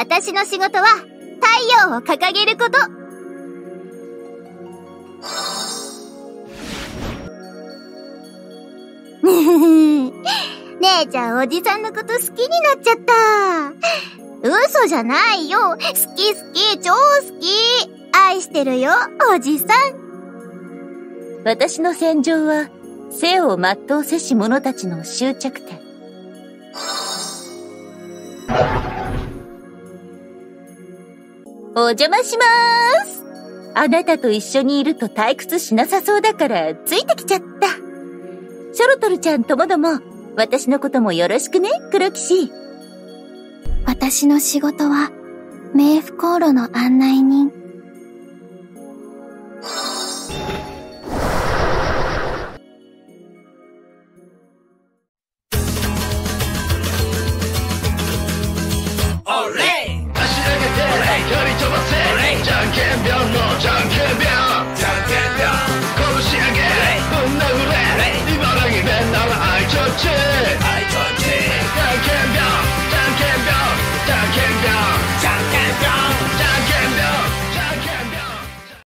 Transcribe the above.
私の仕事は太陽を掲げること。姉ちゃんおじさんのこと好きになっちゃった。嘘じゃないよ。好き好き、超好き。愛してるよ、おじさん。私の戦場は生を全うせし者たちの終着点。お邪魔しまーす。あなたと一緒にいると退屈しなさそうだからついてきちゃった。ショロトルちゃんともども、私のこともよろしくね、黒騎士。私の仕事は冥府航路の案内人。オレイ！足投げてオレイ！距離飛ばせオレイ！じゃんけんぴょんの